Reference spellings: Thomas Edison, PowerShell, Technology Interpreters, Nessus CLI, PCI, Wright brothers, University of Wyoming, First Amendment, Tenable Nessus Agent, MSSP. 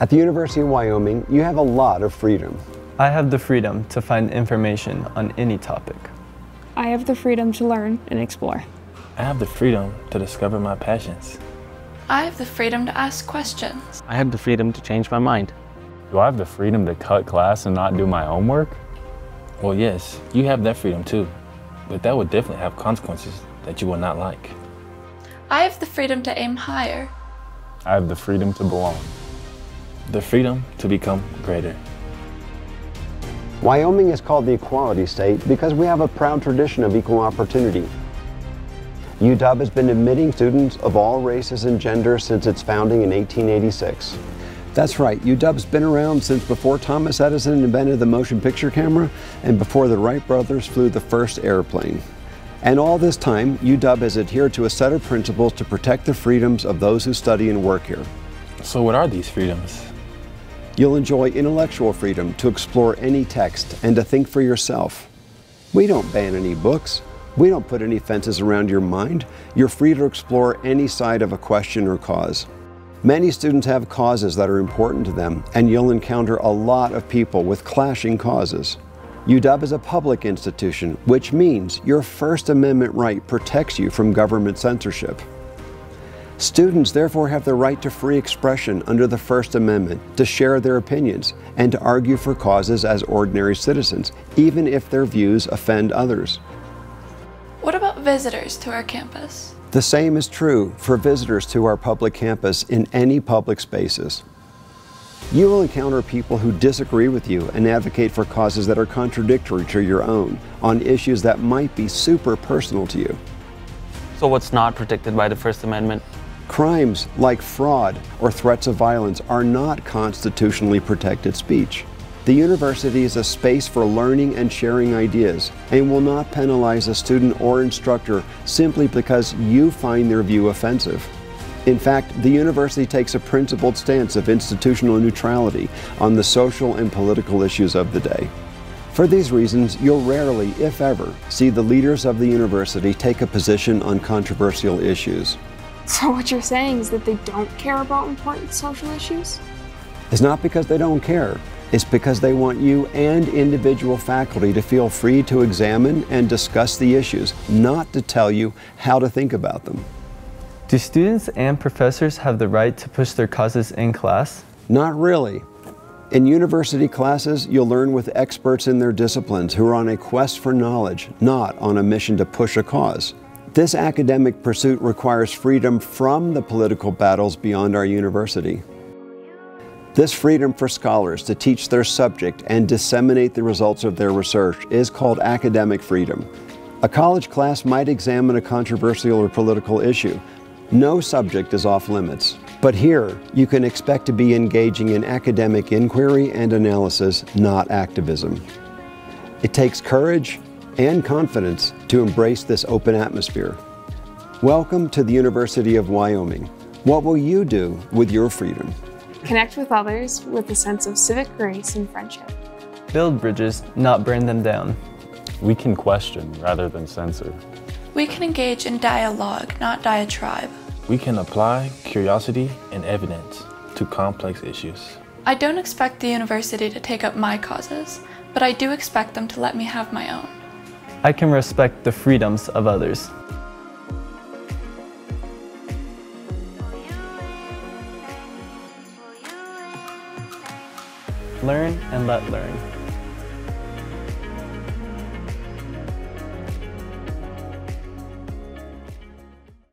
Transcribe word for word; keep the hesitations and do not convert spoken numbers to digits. At the University of Wyoming, you have a lot of freedom. I have the freedom to find information on any topic. I have the freedom to learn and explore. I have the freedom to discover my passions. I have the freedom to ask questions. I have the freedom to change my mind. Do I have the freedom to cut class and not do my homework? Well, yes, you have that freedom too, but that would definitely have consequences that you will not like. I have the freedom to aim higher. I have the freedom to belong. The freedom to become greater. Wyoming is called the Equality State because we have a proud tradition of equal opportunity. U W has been admitting students of all races and genders since its founding in eighteen eighty-six. That's right, U W's been around since before Thomas Edison invented the motion picture camera and before the Wright brothers flew the first airplane. And all this time, U W has adhered to a set of principles to protect the freedoms of those who study and work here. So what are these freedoms? You'll enjoy intellectual freedom to explore any text and to think for yourself. We don't ban any books. We don't put any fences around your mind. You're free to explore any side of a question or cause. Many students have causes that are important to them, and you'll encounter a lot of people with clashing causes. U W is a public institution, which means your First Amendment right protects you from government censorship. Students therefore have the right to free expression under the First Amendment, to share their opinions, and to argue for causes as ordinary citizens, even if their views offend others. What about visitors to our campus? The same is true for visitors to our public campus in any public spaces. You will encounter people who disagree with you and advocate for causes that are contradictory to your own, on issues that might be super personal to you. So what's not protected by the First Amendment? Crimes like fraud or threats of violence are not constitutionally protected speech. The university is a space for learning and sharing ideas and will not penalize a student or instructor simply because you find their view offensive. In fact, the university takes a principled stance of institutional neutrality on the social and political issues of the day. For these reasons, you'll rarely, if ever, see the leaders of the university take a position on controversial issues. So what you're saying is that they don't care about important social issues? It's not because they don't care. It's because they want you and individual faculty to feel free to examine and discuss the issues, not to tell you how to think about them. Do students and professors have the right to push their causes in class? Not really. In university classes, you'll learn with experts in their disciplines who are on a quest for knowledge, not on a mission to push a cause. This academic pursuit requires freedom from the political battles beyond our university. This freedom for scholars to teach their subject and disseminate the results of their research is called academic freedom. A college class might examine a controversial or political issue. No subject is off limits. But here, you can expect to be engaging in academic inquiry and analysis, not activism. It takes courage and confidence to embrace this open atmosphere. Welcome to the University of Wyoming. What will you do with your freedom? Connect with others with a sense of civic grace and friendship. Build bridges, not burn them down. We can question rather than censor. We can engage in dialogue, not diatribe. We can apply curiosity and evidence to complex issues. I don't expect the university to take up my causes, but I do expect them to let me have my own. I can respect the freedoms of others. Learn and let learn.